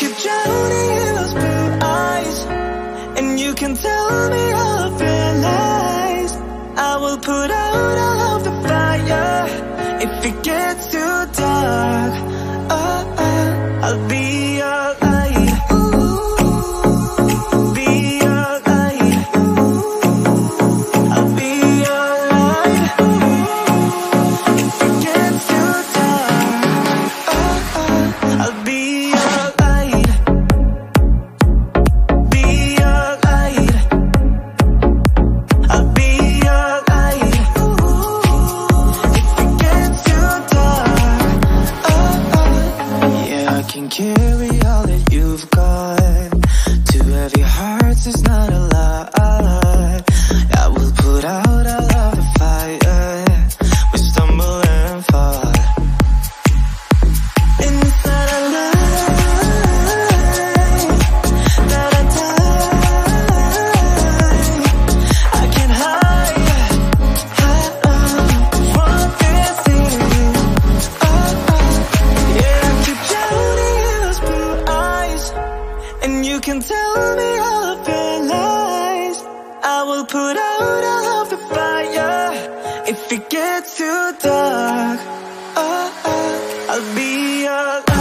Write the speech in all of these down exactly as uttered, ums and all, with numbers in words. drowning in those blue eyes, and you can tell me all of your lies. I will put out all of the fire if it gets too dark. Oh, oh, I'll be your light, be your light. I'll be your light if it gets too dark. Oh, oh, I'll be. Carry all that you've got. Two heavy hearts is not a lot. I will put out all of the fire. We stumble and fall. And it's not a lie that I die. I can't hide, hide up what this is. Oh, oh, yeah, I keep drowning. And you can tell me all of your lies. I will put out all of the fire if it gets too dark. Oh, oh, I'll be your light.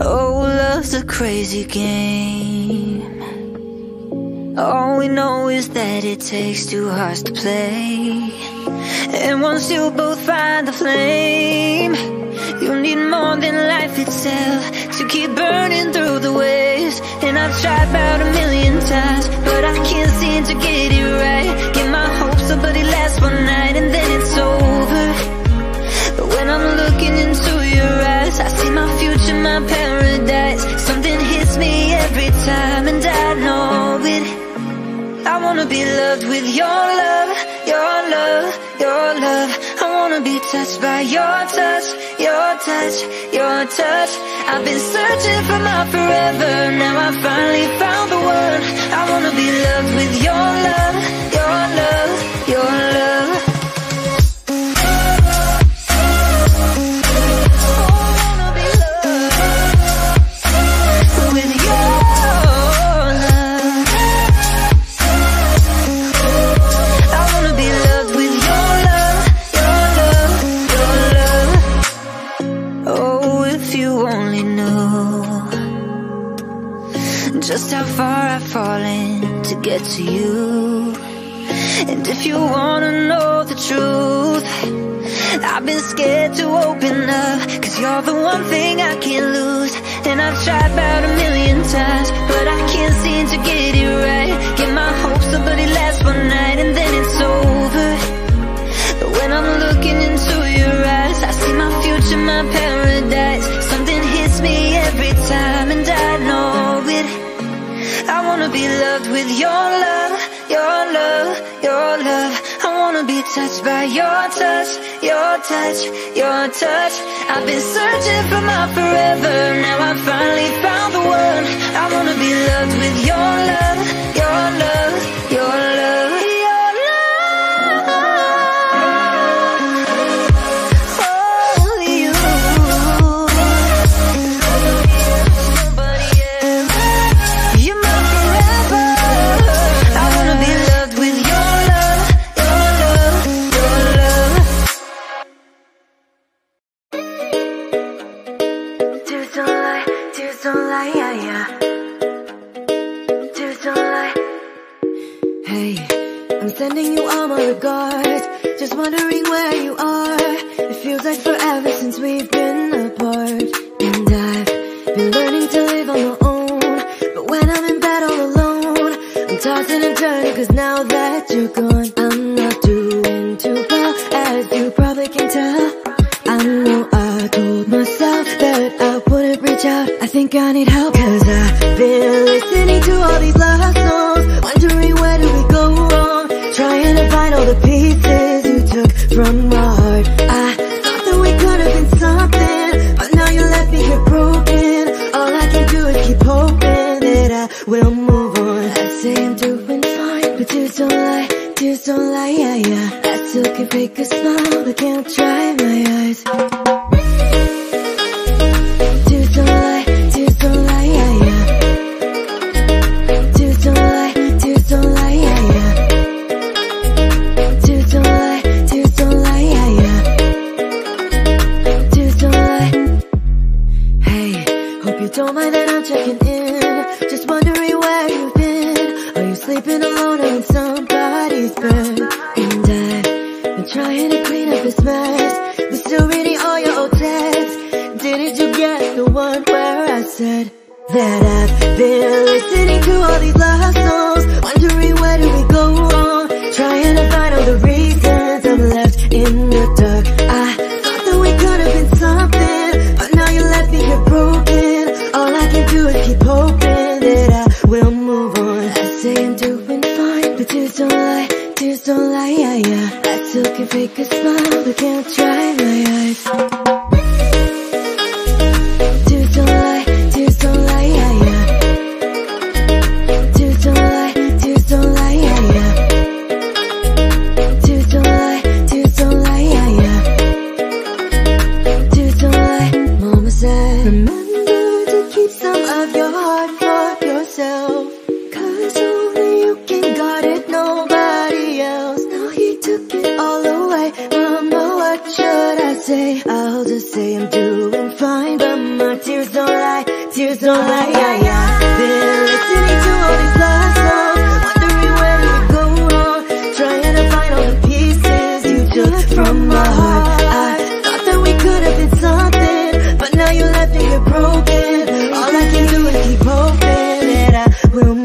Oh, love's a crazy game. All we know is that it takes two hearts to play. And once you both find the flame, you'll need more than life itself to keep burning through the waves. And I've tried about a million times, but I can't seem to get it right. Get my hopes up, but it lasts one night and then it's over. But when I'm looking into your eyes, I see my future, my paradise. Something hits me every time and I know it. I wanna be loved with your love, your love, your love. I wanna be touched by your touch, your touch, your touch. I've been searching for my forever, now I finally found the one. I wanna be loved with your love, your love, your love. Just how far I've fallen to get to you. And if you wanna know the truth, I've been scared to open up, 'cause you're the one thing I can't lose. And I've tried about a million times, but I can't seem to get it right. Get my hopes up, but it lasts one night and then it's over. wanna be loved with your love, your love, your love. I wanna be touched by your touch, your touch, your touch. I've been searching for my forever, now I finally found the one. I wanna be loved with your love, your love, your love. Sending you all my regards, just wondering where you are. It feels like forever since we've been apart. And I've been learning to live on my own, but when I'm in bed all alone, I'm tossing and turning, cause now that you're gone, I'm not doing too well, as you probably can tell. I know I told myself that I wouldn't reach out. I think I need help, cause I've been listening to all these love songs, wondering where do we go wrong, trying to find all the pieces you took from my heart. I thought that we could have been something, but now you left me here broken. All I can do is keep hoping that I will move on. I say I'm doing fine, but tears don't lie, tears don't lie, yeah, yeah. I still can fake a smile, but can't dry my eyes. Tears don't lie, tears don't lie, yeah, yeah. Tears don't lie, tears don't lie, yeah, yeah. Don't mind that I'm checking in, just wondering where you've been. Are you sleeping alone or in somebody's bed? And I've been trying to clean up this mess, but still reading all your old texts. Didn't you get the one where I said that I've been listening to all these love songs, wondering where do we go wrong, trying to find all the reasons I'm left in the dark. I thought that we could have been something, but now you left me here broken. All I can do is keep hoping that I will move on. I say I'm doing fine, but tears don't lie, tears don't lie, yeah, yeah. I still can fake a smile, but can't dry my eyes. Tears don't lie, tears don't lie, yeah, yeah. Tears don't lie, tears don't lie, yeah, yeah. Tears don't lie, tears don't lie, yeah, yeah. Tears don't lie, mama said. Remember of your heart for yourself, cause only you can guard it, nobody else. Now he took it all away, mama, what should I say? I'll just say I'm doing fine, but my tears don't lie, tears don't lie, yeah, yeah. Been listening to all these love songs, wondering where we go wrong, trying to find all the pieces you took from my heart. I thought that we could have been something, but now you left me here broken. All I can do is keep hoping that I will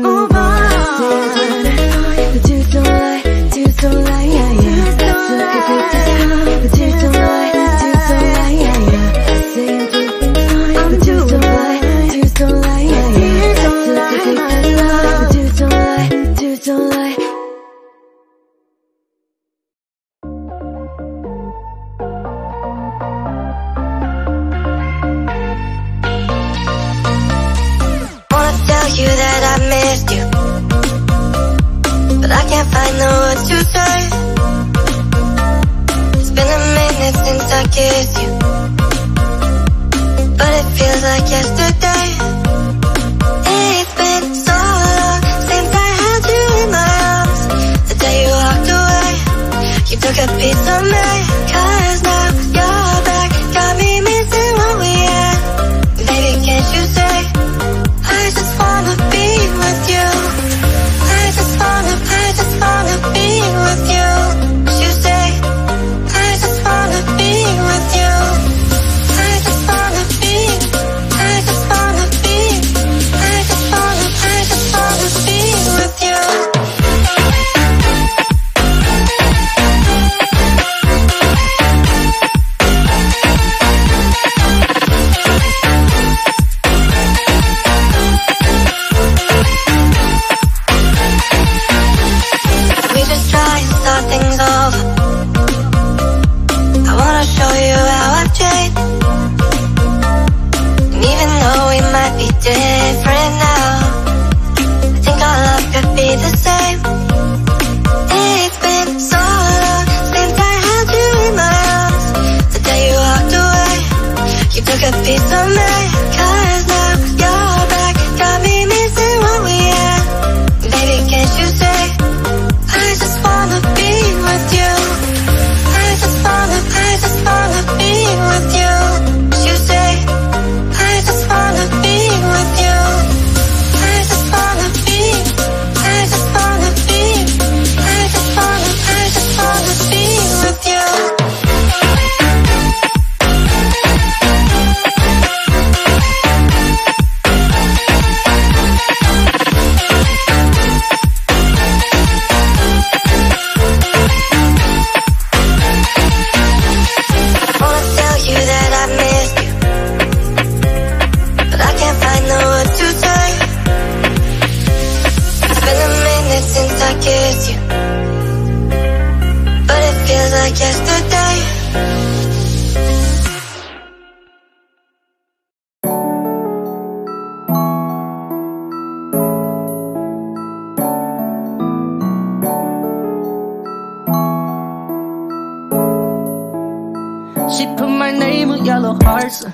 Put my name with yellow hearts.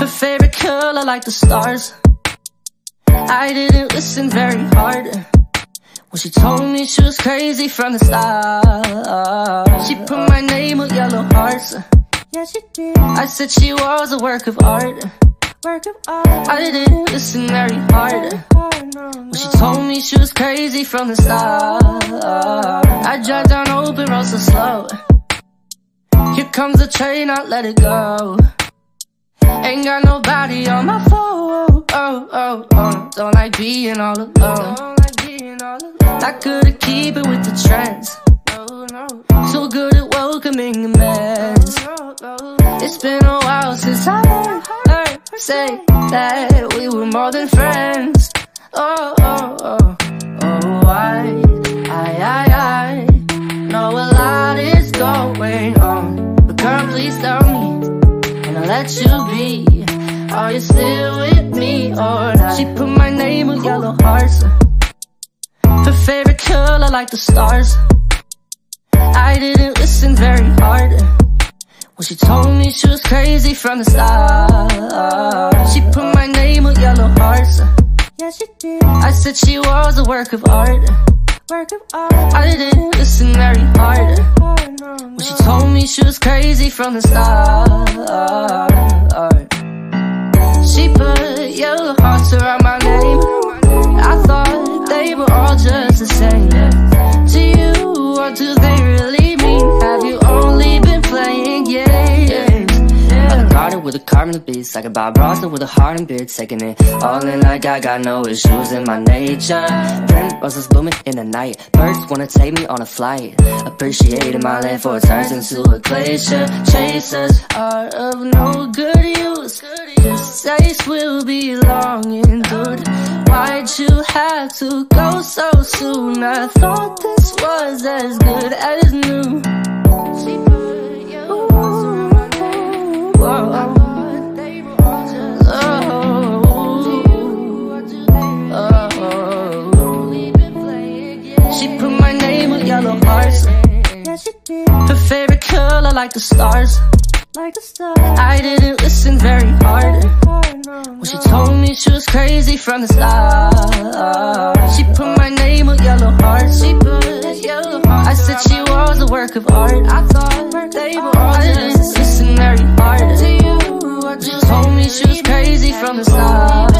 Her favorite color like the stars. I didn't listen very hard when she told me she was crazy from the start. She put my name with yellow hearts. Yeah, she did. I said she was a work of art. Work of art. I didn't listen very hard when she told me she was crazy from the start. I drive down open roads so slow. Here comes the train, I let it go. Ain't got nobody on my phone. Oh, oh, oh. Don't like being all alone. I couldn't keep it with the trends. So good at welcoming the mess. It's been a while since I heard her say that we were more than friends. Oh, oh, oh. Oh, I, I, I, I know a lot is going on, but girl, please tell me, and I'll let you be. Are you still with me or not? She put my name with yellow hearts. Her favorite color like the stars. I didn't listen very hard when she told me she was crazy from the start. She put my name with yellow hearts. Yeah, she did. I said she was a work of art. Work of art. I didn't listen very hard when she told me she was crazy from the start. She put yellow hearts around my name. I thought they were all just the same. To you, what do they really mean? Have you only been playing games? Like a garden with a carbon beast, like a Bob Rossler with a heart and beard. Taking it all in like I got no issues in my nature. Then roses blooming in the night. Birds wanna take me on a flight. Appreciating my life for it turns into a glacier. Chasers are of no good use. This days will be long endured. Why'd you have to go so soon? I thought this was as good as new. She put your arms around my name. Whoa. I thought they were all just oh. She put my name with yellow hearts. Yeah, she did. Her favorite color like the stars. Like the stars. I didn't listen very hard when she told me she was crazy from the start. She put my name with yellow hearts. She put yellow hearts. I said she was a work of art. I thought they were all just listen very hard. She told me she was crazy from the start.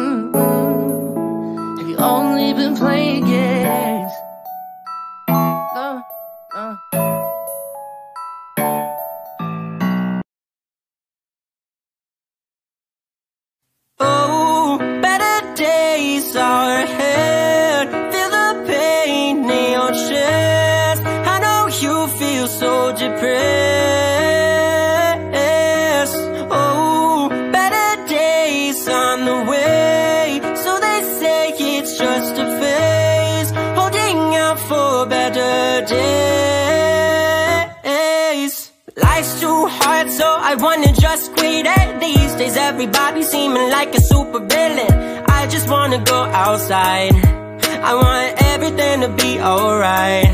Mm-mm. Have you only been playing games? Uh, uh. Oh, better days are ahead. Feel the pain in your chest. I know you feel so depressed. Oh, better days on the way. So they say it's just a phase, holding out for better days. Life's too hard, so I wanna just quit it. These days everybody seeming like a super villain. I just wanna go outside. I want everything to be alright.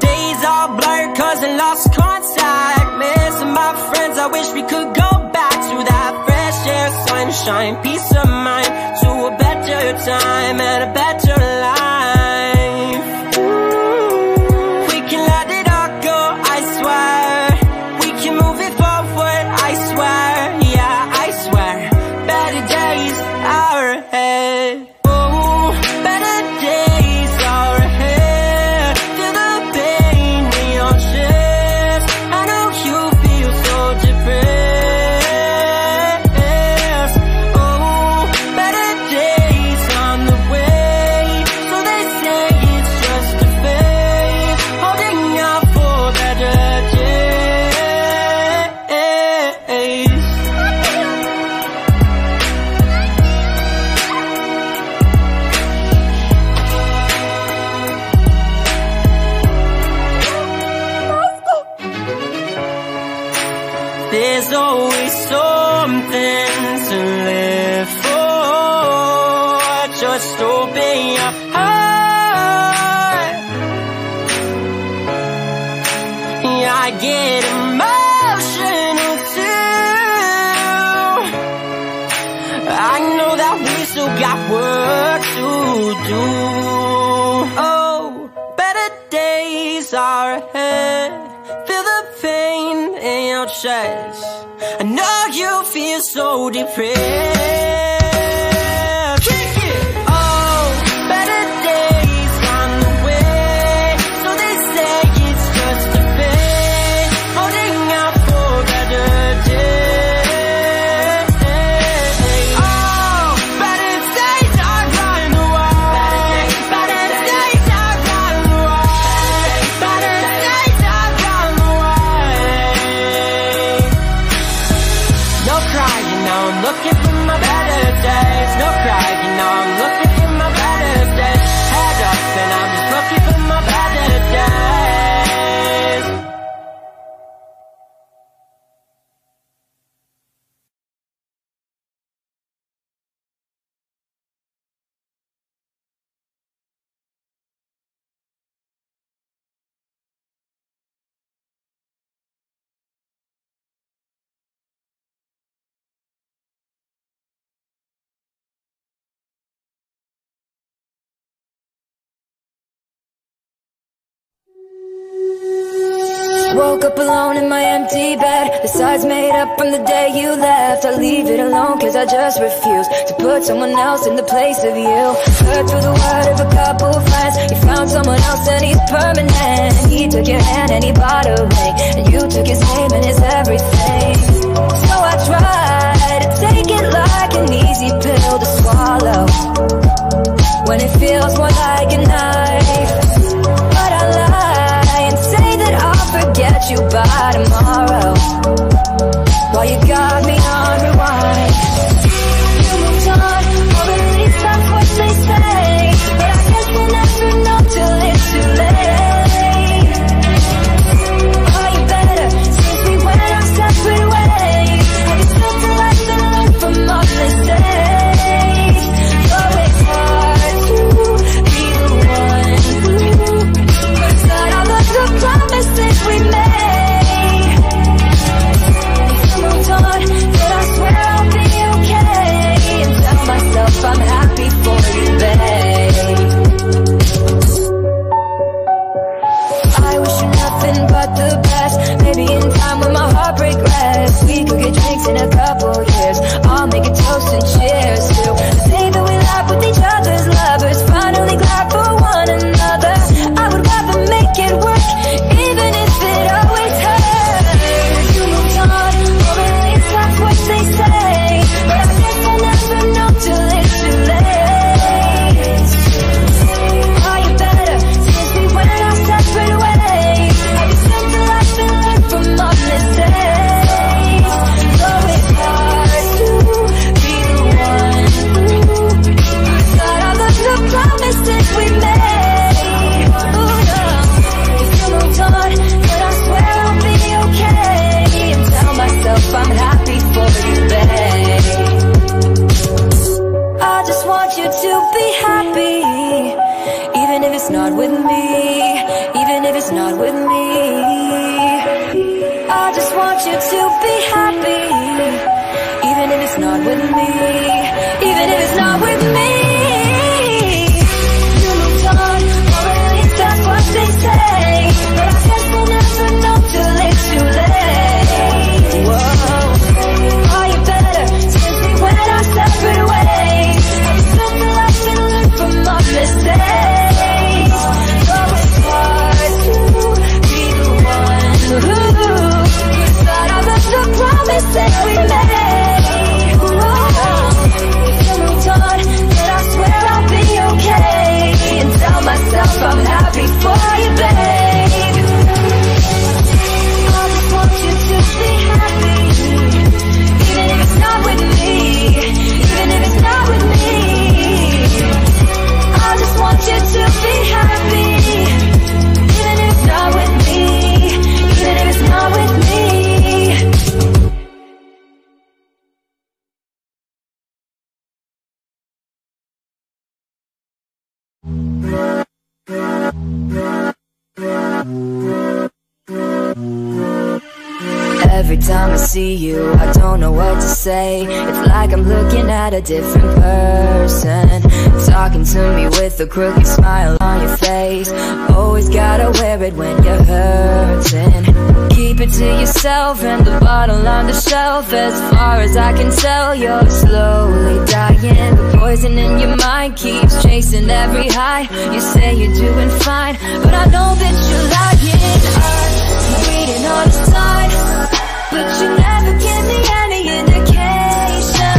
Days are blurred cause I lost contact. Missing my friends, I wish we could go back to that fresh air, sunshine, peace of mind, to a better time and a better life. Just open your eyes. got work to do. Oh, better days are ahead. Feel the pain in your chest. I know you feel so depressed. Woke up alone in my empty bed. The sides made up from the day you left. I leave it alone cause I just refuse to put someone else in the place of you. Heard through the word of a couple friends, you found someone else and he's permanent. He took your hand and he bought a ring, and you took his name and his everything. So I tried to take it like an easy pill to swallow, when it feels more like a knife. But I lie and say that I forget you by tomorrow, while you got me on rewind. You moved on, or at least that's what they say, but I guess we'll never know till it's too late. Are you better since we went our separate ways? Have you still to let them learn from our mistakes? Though it's hard to be the one who burns out all of the promises we made. If you moved on, then I swear I'll be okay, and tell myself I'm happy for you, babe. I wish you nothing but the best. Maybe in time when my heartbreak rests, we could get drinks in a couple years. I'll make a toast and cheers to the day that we laugh with each other's lovers, finally glad for one another. I would rather make it work, even if it always hurts. You moved on, or at least that's what they say, but I guess I'll never know till it's too late. Are you better since we went our separate ways? Have you spent the life and learned from our mistakes? Though it's hard to be the one who burns out all of the promises we made. Ooh, no. If you moved on, then I swear I'll be okay, and tell myself I'm happy for you, babe. I just want you to be happy, even if it's not with me, even if it's not with me. I just want you to be happy, even if it's not with me, even if it's not with me. You moved on, or at least that's what they say, but I guess we'll never know till it's too late. Whoa. Are you better since we went our separate ways? Have you spent the life and learned from our mistakes? Though it's hard to be the one who burns out all of the promises we made. Whoa. If you moved on, Every time I see you, I don't know what to say. It's like I'm looking at a different person, talking to me with a crooked smile on your face. Always gotta wear it when you're hurting. Keep it to yourself and the bottle on the shelf. As far as I can tell, you're slowly dying. The poison in your mind keeps chasing every high. You say you're doing fine, but I know that you're lying. I'm reading all the signs, but you never give me any indication.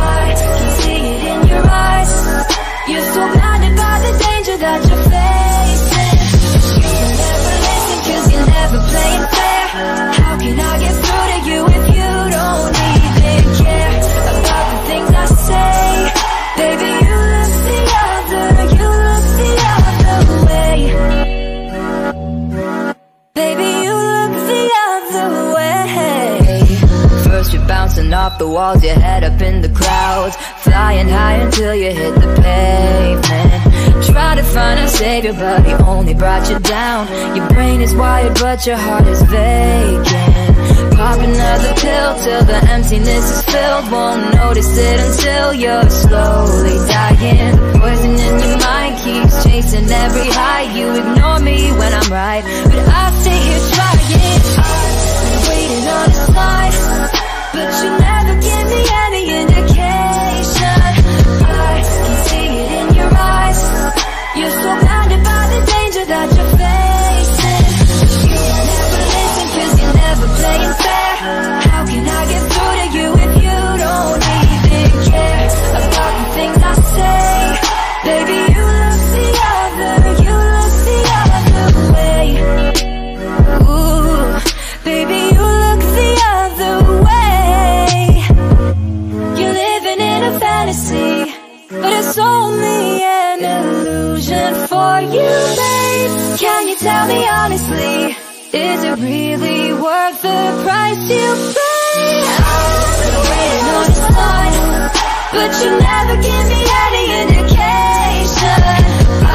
I can see it in your eyes. You're surrounded by the danger that you're facing. You never listen cause you're never playing fair. How can I get through to you if you don't even care about the things I say? Baby, you look the other, you look the other way. Baby, you look the other way. First you're bouncing off the walls, your head up in the clouds, flying high until you hit the pavement. Try to find a savior, but he only brought you down. Your brain is wired, but your heart is vacant. Pop another pill till the emptiness is filled. Won't notice it until you're slowly dying. The poison in your mind keeps chasing every high. You ignore me when I'm right, but I stay here trying. I'm waiting on the side, but you never give me any indication. I can see it in your eyes. You're surrounded by the danger that you're facing. You never listen cause you're never playing fair. How can I get through to you if you don't even care about the things I say? Baby, you look the other, you look the other way. Ooh, baby, you look the other way. You're living in a fantasy, but it's only an illusion for you, babe. Can you tell me honestly, is it really worth the price you pay? I've been waiting on the sign, but you never give me any indication. I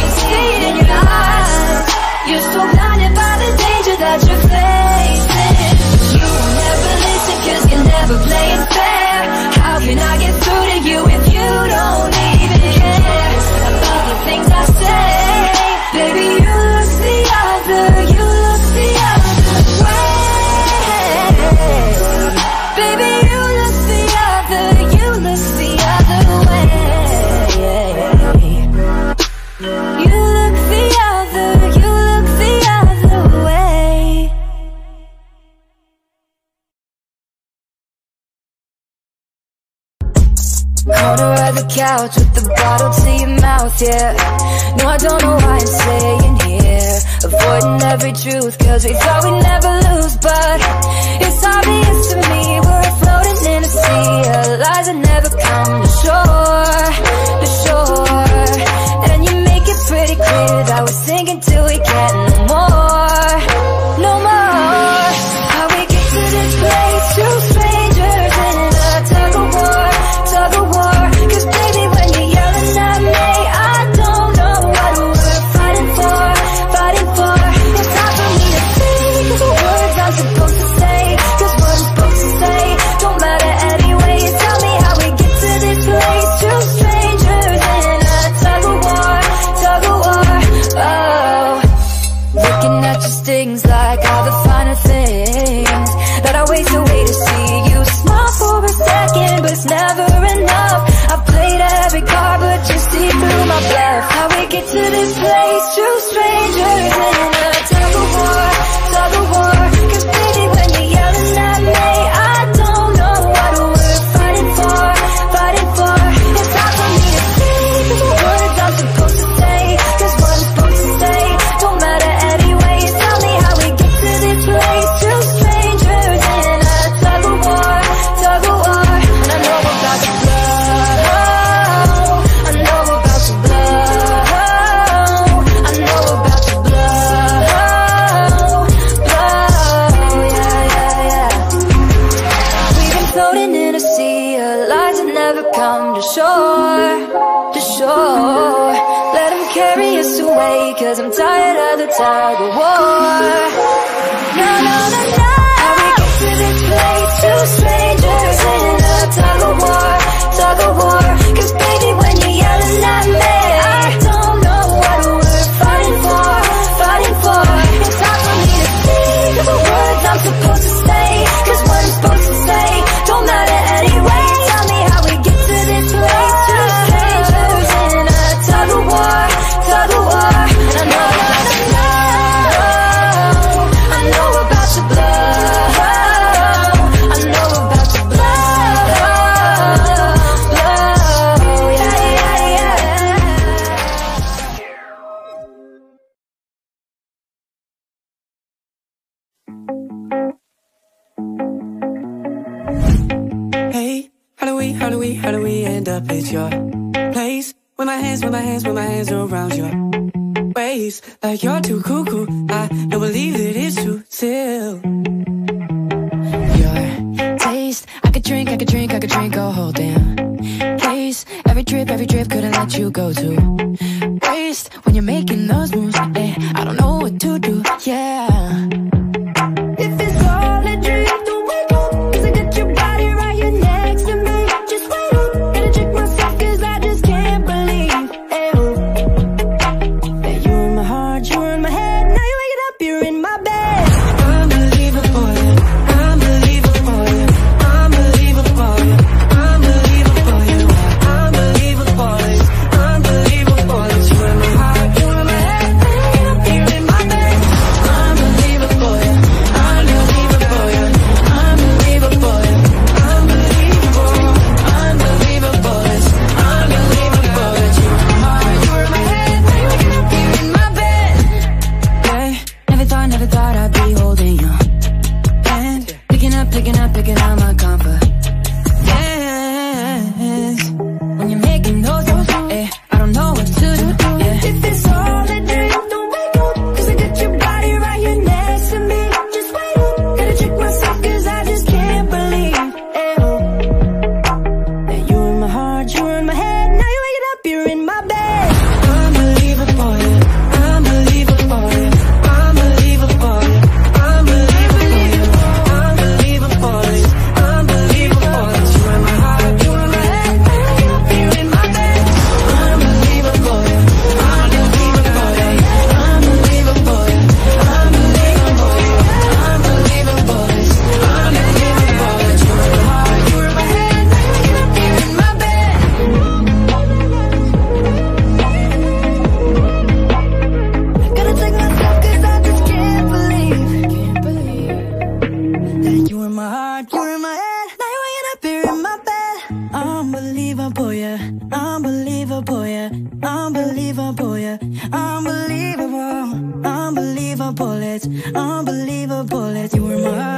can see it in your eyes. You're so blinded by the danger that you're facing. You will never listen cause you're never playing fair. How can I get through to you if you don't even care about the things I say? Baby, you look the other, you look the other way. Baby, you look the other, you look the other way. You look the other, you look the other way. Corner of the couch with the bottle to your mouth, yeah. No, I don't know why I'm staying here, avoiding every truth, cause we thought we'd never lose. But it's obvious to me we're floating in a sea of lies that never come to shore, to shore. And you make it pretty clear that we're sinking till we get no more, no more. How we get to this place, two strangers in a tug of war, tug of war. Cause baby, when you're yelling at me, I don't know what we're fighting for, fighting for. It's not for me to think of the words I'm supposed to say, cause what I'm supposed to say don't matter anyway. You tell me how we get to this place, two strangers in a tug of war, tug of war. Oh, looking at your stings like all the finer things that I waste away to see you smile for a second, but it's never enough. I've played every card, but you see through my bluff. How we get to this place, two strangers in a tug of war, tug of war. Cause baby, when you're yelling at me, I don't know what we're fighting for, fighting for. It's not for me to think of the words I'm supposed to say, cause what I'm supposed to say don't matter anyway. You tell me how we get to this place, two strangers in a tug of war, tug of war. And I know we're about to blow, I know we're about to blow, I know we're about to blow, blow, yeah, yeah, yeah. We've been floating in a sea of lies that never come to shore, to shore. Let them carry us away, cause I'm tired of the tug of war. No, no, no, no. How we get we, how do we, how do we end up at your place? With my hands, with my hands, with my hands around your waist. Like you're too cuckoo, I don't believe that it's true till your taste. I could drink, I could drink, I could drink a whole damn place. Every trip, every trip, couldn't let you go to waste. When you're making those moves, eh, I don't know what to do, yeah. If it's all a dream, don't wake up, cause I got your body right here next to me. Just wait up, gotta check myself, cause I just can't believe eh, that you're in my heart, you're in my head. Now you're waking up, you're in my bed. Unbelievable, yeah. Unbelievable, yeah. Unbelievable, yeah. Unbelievable, yeah. Unbelievable, yeah. Unbelievable, yeah. You're in my heart, you're in my head. Now you're waking up, you're in my bed. Unbelievable, yeah. Unbelievable, it's unbelievable, it's you were my